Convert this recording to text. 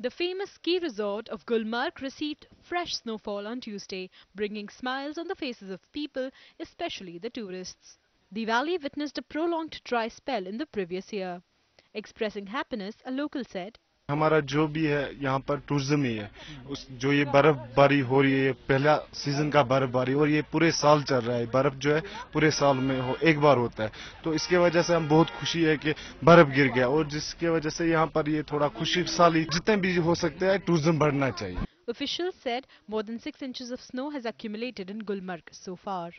The famous ski resort of Gulmarg received fresh snowfall on Tuesday, bringing smiles on the faces of people, especially the tourists. The valley witnessed a prolonged dry spell in the previous year. Expressing happiness, a local said, हमारा जो भी है यहाँ पर tourism ही है उस जो ये बर्फबारी हो रही है पहला सीजन का बर्फबारी और ये पूरे साल चल रहा है बर्फ जो है पूरे साल में हो एक बार होता है तो इसके वजह से हम बहुत खुशी है कि बर्फ गिर गया और जिसके वजह से यहाँ पर ये थोड़ा खुशहाली जितने भी हो सकते हैं टूरिज्म बढ़ना चाहिए. Officials said more than 6 inches of snow has accumulated in Gulmarg so far.